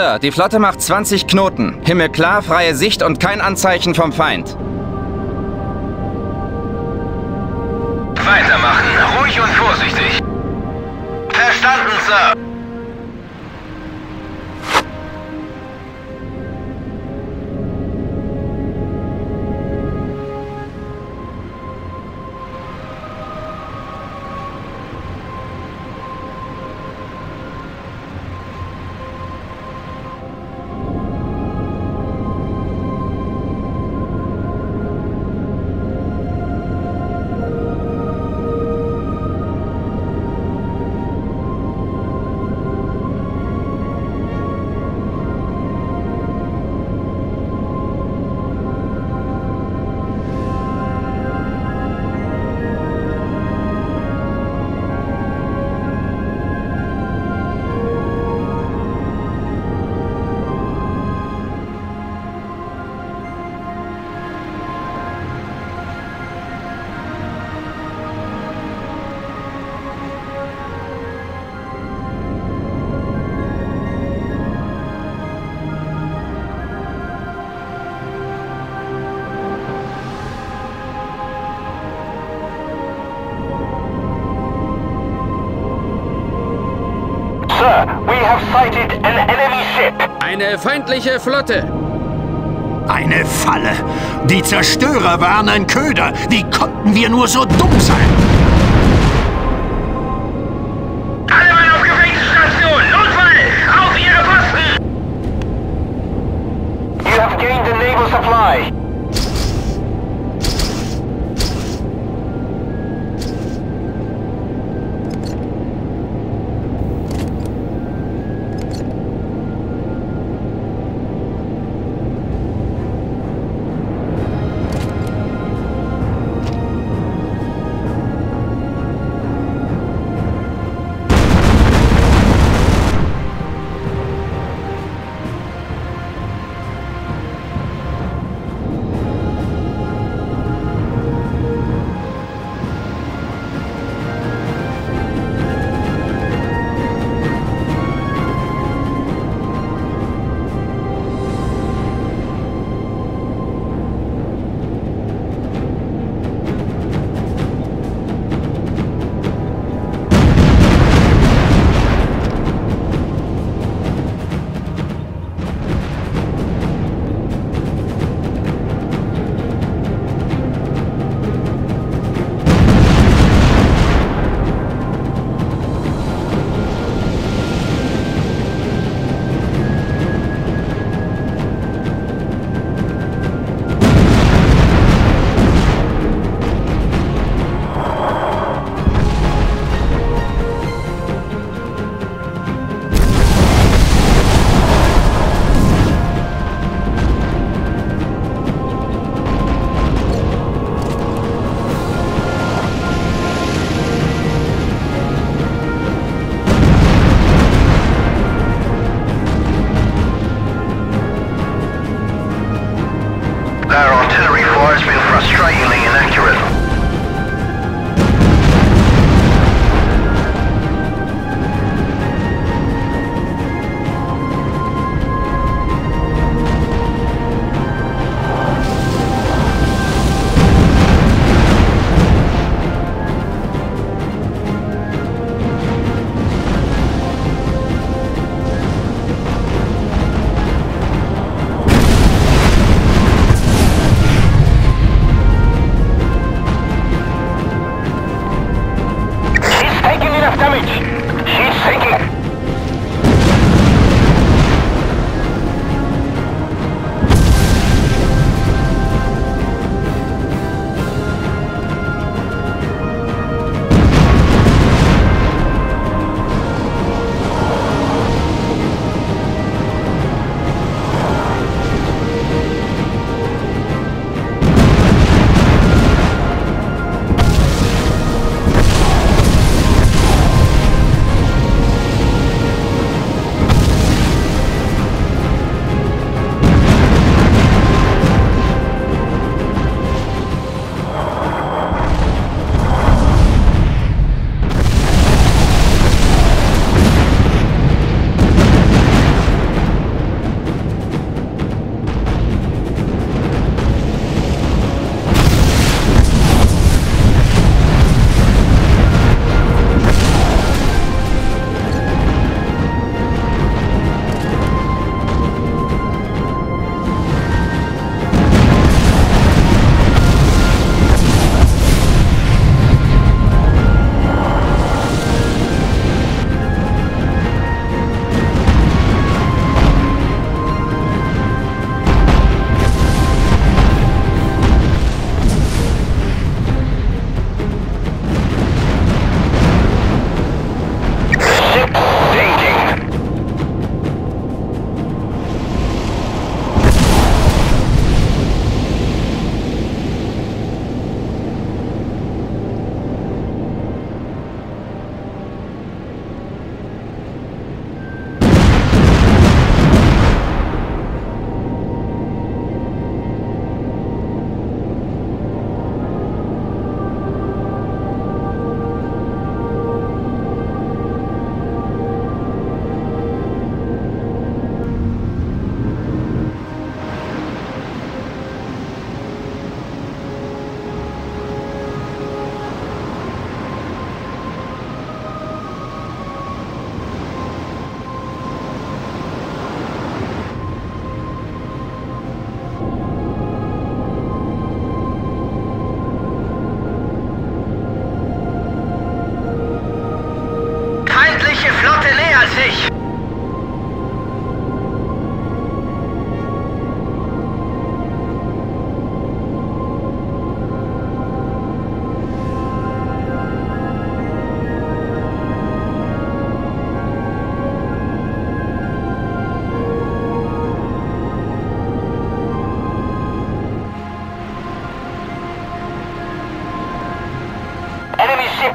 Sir, die Flotte macht 20 Knoten. Himmel klar, freie Sicht und kein Anzeichen vom Feind. Weitermachen, ruhig und vorsichtig. Verstanden, Sir. Eine feindliche Flotte. Eine Falle. Die Zerstörer waren ein Köder. Wie konnten wir nur so dumm sein? Alle Mann auf Gefechtsstation! Notfall! Auf ihre Posten! You have gained a naval supply.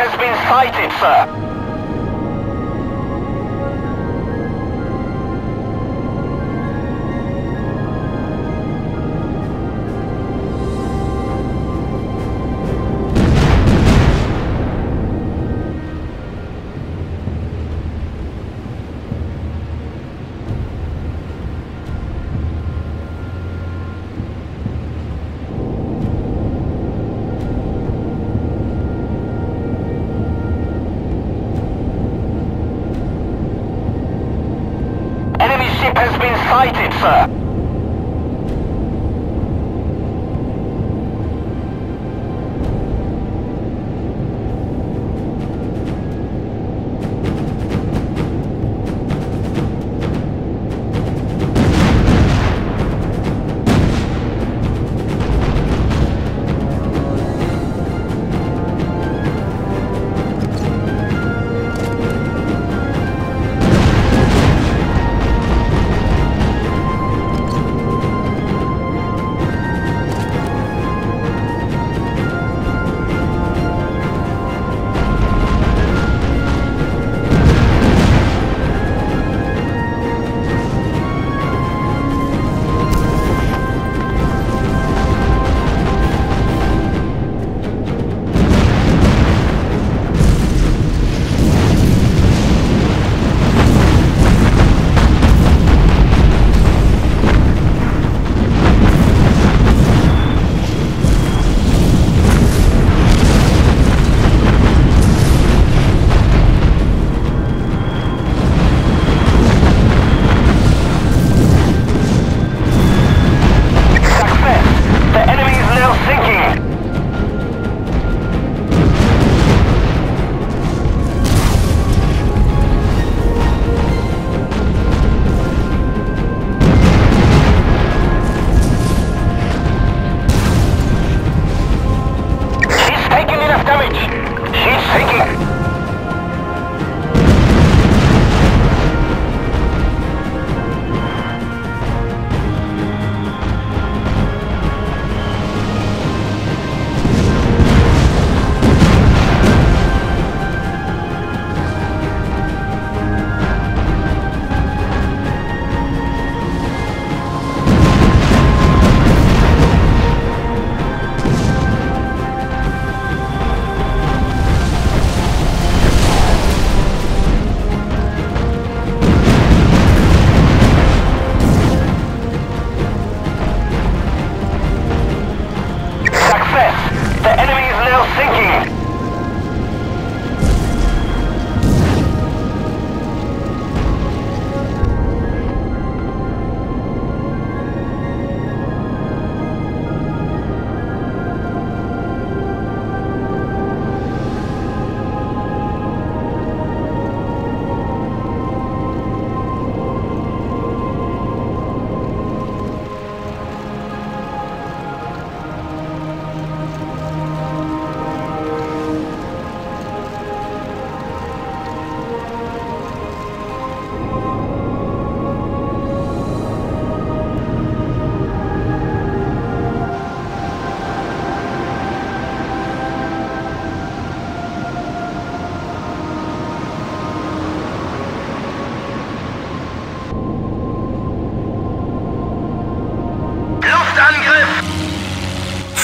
has been sighted, sir. Sighted, sir.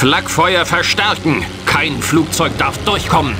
Flakfeuer verstärken. Kein Flugzeug darf durchkommen.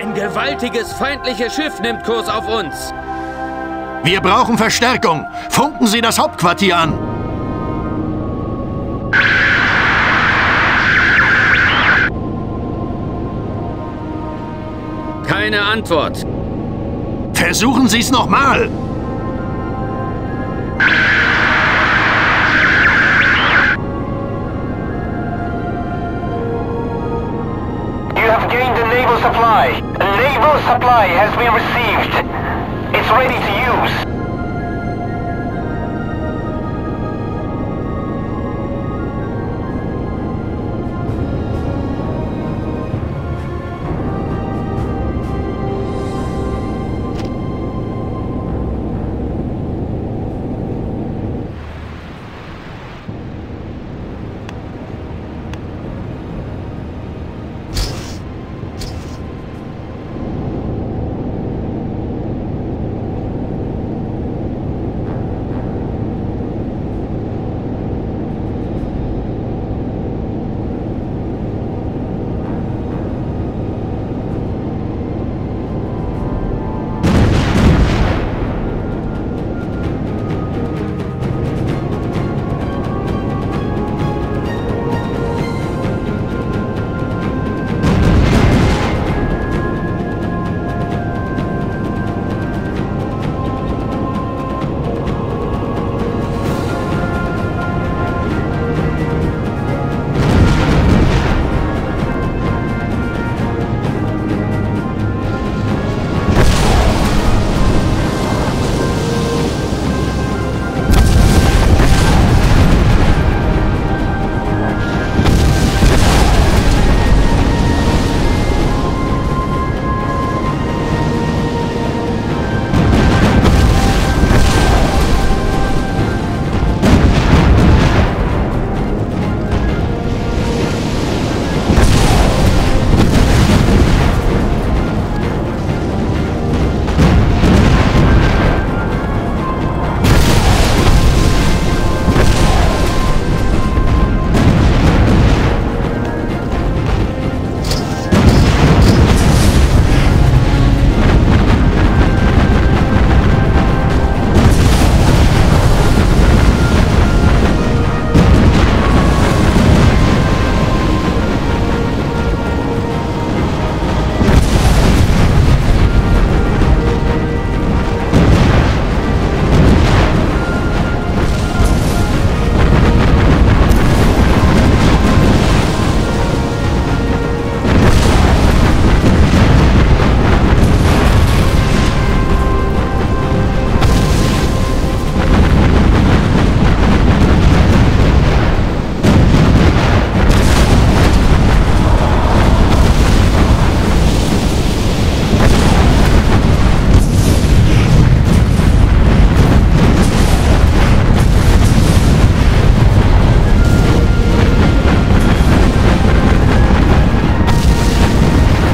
Ein gewaltiges feindliches Schiff nimmt Kurs auf uns. Wir brauchen Verstärkung. Funken Sie das Hauptquartier an. Keine Antwort. Versuchen Sie es nochmal. Supply has been received. It's ready to use.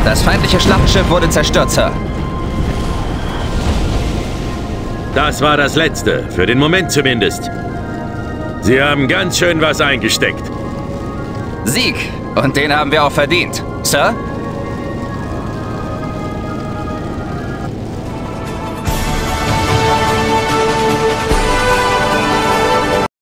Das feindliche Schlachtschiff wurde zerstört, Sir. Das war das Letzte, für den Moment zumindest. Sie haben ganz schön was eingesteckt. Sieg, und den haben wir auch verdient, Sir.